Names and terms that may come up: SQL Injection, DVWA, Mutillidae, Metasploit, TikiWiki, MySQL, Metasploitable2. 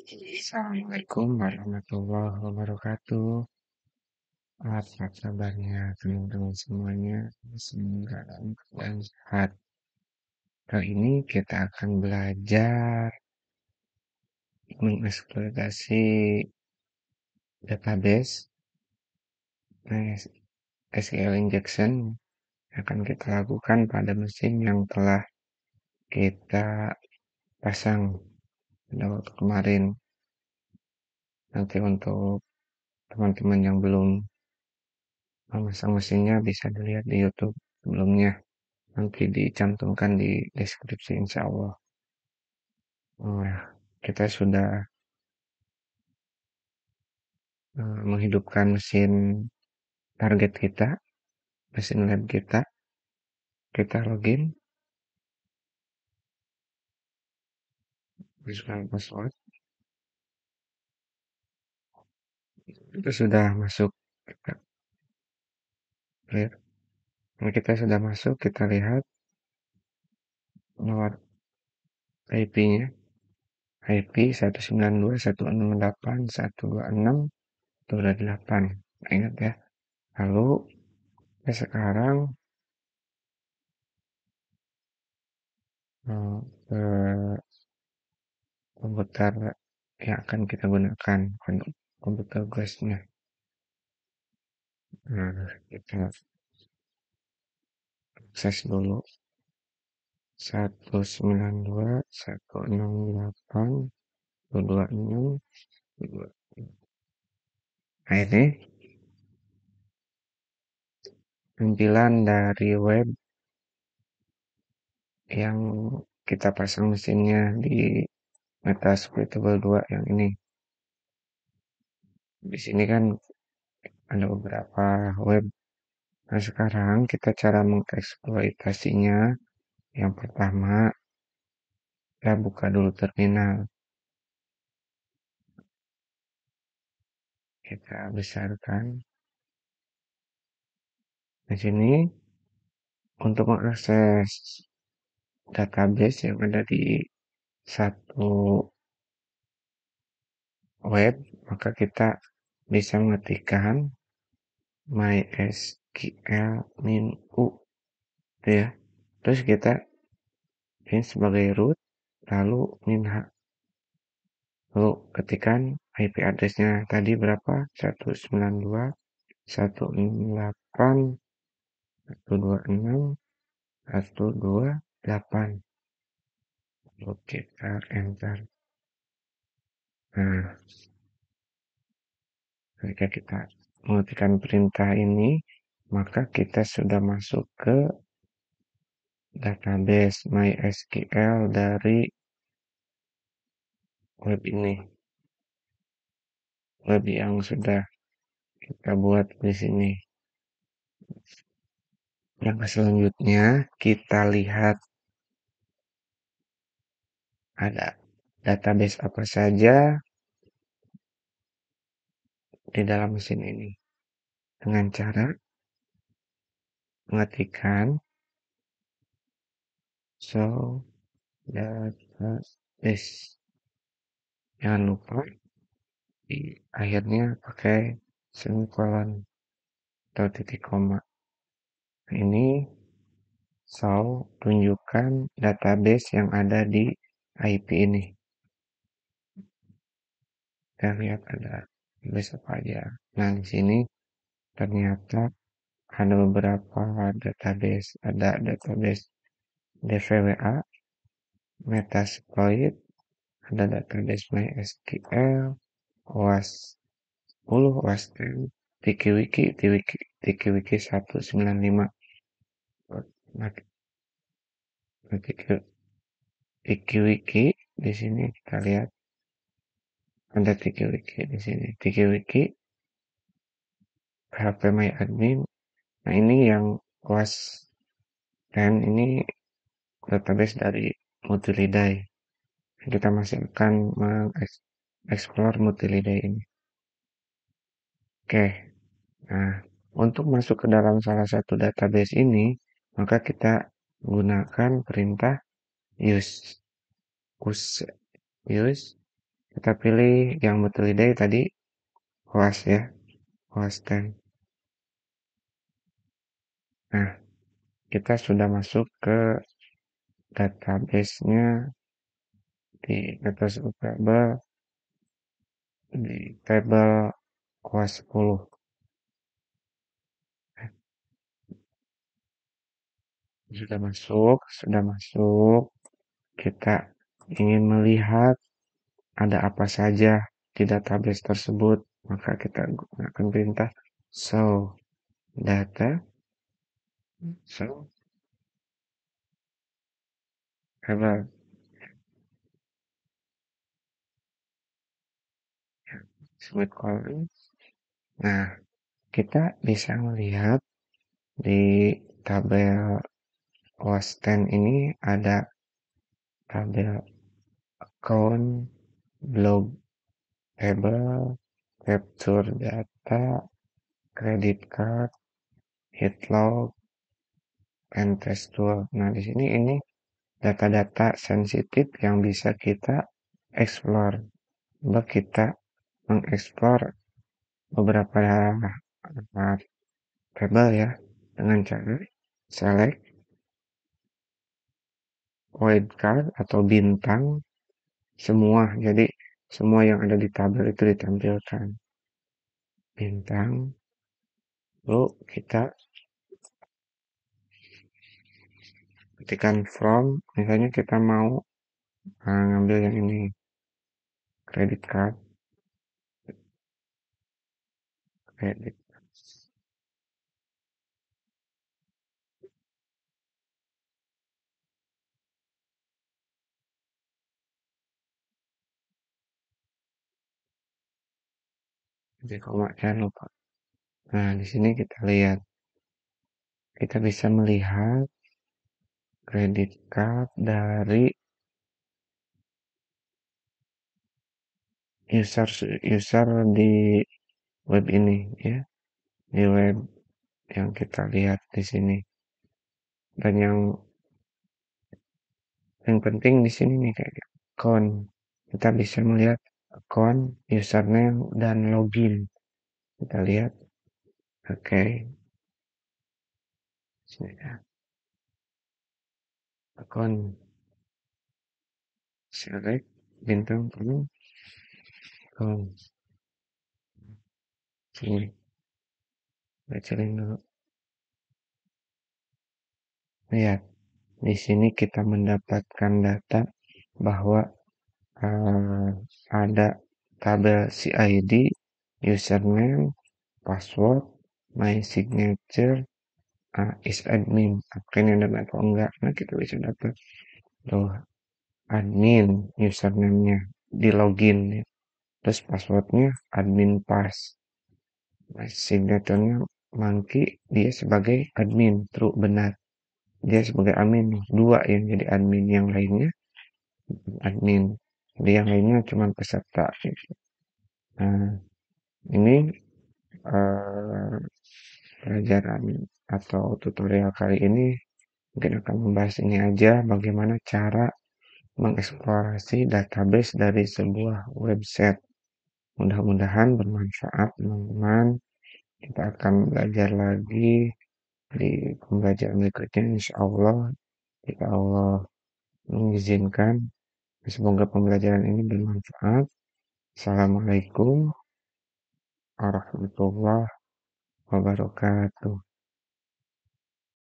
Assalamualaikum warahmatullahi wabarakatuh. Apa kabarnya teman-teman semuanya? Semoga dalam keadaan sehat. Kali ini kita akan belajar mengeksploitasi database SQL Injection akan kita lakukan pada mesin yang telah kita pasang pada waktu kemarin. Nanti untuk teman-teman yang belum memasang mesinnya bisa dilihat di YouTube sebelumnya, nanti dicantumkan di deskripsi insya Allah. Nah, kita sudah menghidupkan mesin target kita, mesin lab kita. Kita login password. Kita sudah masuk. Kita clear. Nah, kita sudah masuk. Kita lihat lewat IP-nya. IP 192.168.126.128. Nah, ingat ya. Lalu kita sekarang ke komputer yang akan kita gunakan, komputer guestnya. Nah, kita akses dulu 192.168.126.2. Nah, ini tampilan dari web yang kita pasang mesinnya di Metasploitable2 yang ini. Di sini kan ada beberapa web. Nah, sekarang kita cara mengeksploitasinya. Yang pertama, kita buka dulu terminal. Kita besarkan. Di sini untuk mengakses database yang ada di satu web, maka kita bisa mengetikkan MySQL -u, ya. Terus kita ini sebagai root, lalu -h. Lalu ketikan IP address-nya tadi berapa? 192.168.126.128. Oke, kita enter. Nah, ketika kita mengetikkan perintah ini, maka kita sudah masuk ke database MySQL dari web ini. Web yang sudah kita buat di sini. Langkah selanjutnya kita lihat ada database apa saja di dalam mesin ini dengan cara mengetikkan so database. Jangan lupa di akhirnya pakai semicolon atau titik koma. Ini so tunjukkan database yang ada di IP ini. Kita lihat ada database apa aja. Nah, di sini ternyata ada beberapa database. Ada database DVWA, Metasploit, ada database MySQL, OAS 10, OAS 10, TikiWiki, TikiWiki 195. TikiWiki di sini kita lihat ada TikiWiki di sini. TikiWiki PHP MyAdmin. Nah, ini yang OAS dan ini database dari Mutillidae. Kita masih akan mengeksplor Mutillidae ini. Oke. Nah, untuk masuk ke dalam salah satu database ini, maka kita gunakan perintah use Kita pilih yang Mutillidae tadi, host ya, host 10. Nah, kita sudah masuk ke database-nya di Metasploitable, di table host 10. Sudah masuk. Kita ingin melihat ada apa saja di database tersebut, maka kita gunakan perintah show data, show table. Nah, kita bisa melihat di tabel host 10 ini ada tabel account, blog table, capture data, credit card, hit log, and test tool. Nah, di sini ini data-data sensitif yang bisa kita explore. Coba kita mengeksplor beberapa table ya dengan cara select wildcard atau bintang semua, jadi semua yang ada di tabel itu ditampilkan bintang. Lalu kita ketikkan from, misalnya kita mau ngambil yang ini, credit card. Lupa. Nah, di sini kita lihat, kita bisa melihat credit card dari user di web ini ya, di web yang kita lihat di sini. Dan yang penting di sini nih, kayak account, kita bisa melihat account, username, dan login. Kita lihat. Oke. Sini ya. Account. Select bintang penuh. Account. Sini. Bacain dulu. Lihat. Di sini kita mendapatkan data bahwa ada tabel CID, username, password, my signature, is admin. Akhirnya ada atau enggak? Nah, kita bisa dapat loh, admin username-nya di login, terus passwordnya admin pass, my signature-nya monkey, dia sebagai admin, true, benar, dia sebagai admin. Dua yang jadi admin, yang lainnya admin. Jadi yang lainnya cuma peserta. Nah, ini pelajaran atau tutorial kali ini mungkin akan membahas ini aja, bagaimana cara mengeksplorasi database dari sebuah website. Mudah-mudahan bermanfaat, teman-teman. Kita akan belajar lagi di pembelajaran berikutnya, insya Allah, jika Allah mengizinkan. Semoga pembelajaran ini bermanfaat. Assalamualaikum warahmatullahi wabarakatuh.